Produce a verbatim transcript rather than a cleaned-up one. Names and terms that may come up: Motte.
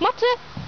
Motte!